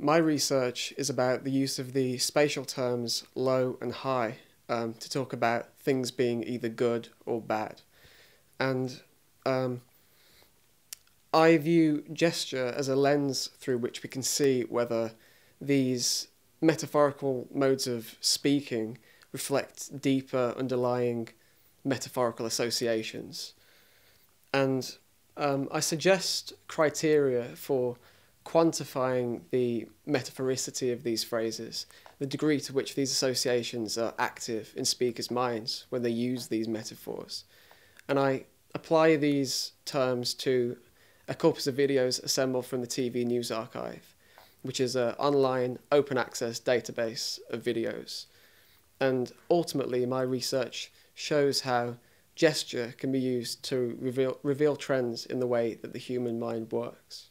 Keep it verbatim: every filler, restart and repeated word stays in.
my research is about the use of the spatial terms low and high um, to talk about things being either good or bad. And um, I view gesture as a lens through which we can see whether these metaphorical modes of speaking reflect deeper underlying metaphorical associations. And um, I suggest criteria for quantifying the metaphoricity of these phrases, the degree to which these associations are active in speakers' minds when they use these metaphors. And I apply these terms to a corpus of videos assembled from the T V News Archive, which is an online open access database of videos. And ultimately, my research shows how gesture can be used to reveal, reveal trends in the way that the human mind works.